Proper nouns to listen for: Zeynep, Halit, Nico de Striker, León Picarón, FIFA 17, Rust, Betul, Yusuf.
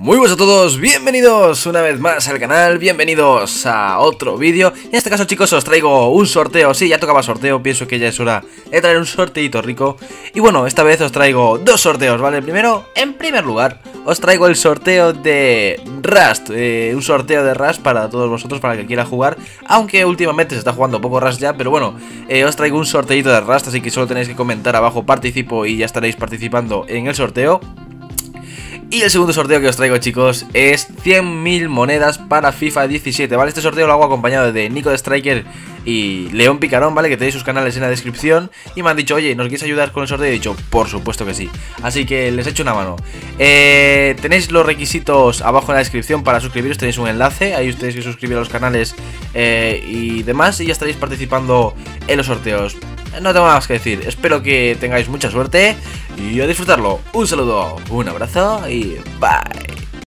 Muy buenas a todos, bienvenidos una vez más al canal, bienvenidos a otro vídeo. En este caso, chicos, os traigo un sorteo. Sí, ya tocaba sorteo, pienso que ya es hora de traer un sorteito rico. Y bueno, esta vez os traigo dos sorteos, ¿vale? Primero, en primer lugar, os traigo el sorteo de Rust, un sorteo de Rust para todos vosotros, para el que quiera jugar. Aunque últimamente se está jugando poco Rust ya, pero bueno, os traigo un sorteito de Rust, así que solo tenéis que comentar abajo participo y ya estaréis participando en el sorteo. Y el segundo sorteo que os traigo, chicos, es 100.000 monedas para FIFA 17, ¿vale? Este sorteo lo hago acompañado de Nico de Striker y León Picarón, ¿vale? Que tenéis sus canales en la descripción. Y me han dicho, oye, ¿nos quieres ayudar con el sorteo? Y he dicho, por supuesto que sí. Así que les echo una mano. Tenéis los requisitos abajo en la descripción para suscribiros, tenéis un enlace. Ahí ustedes que suscribir a los canales y demás. Y ya estaréis participando en los sorteos. No tengo nada más que decir, espero que tengáis mucha suerte y a disfrutarlo. Un saludo, un abrazo y bye.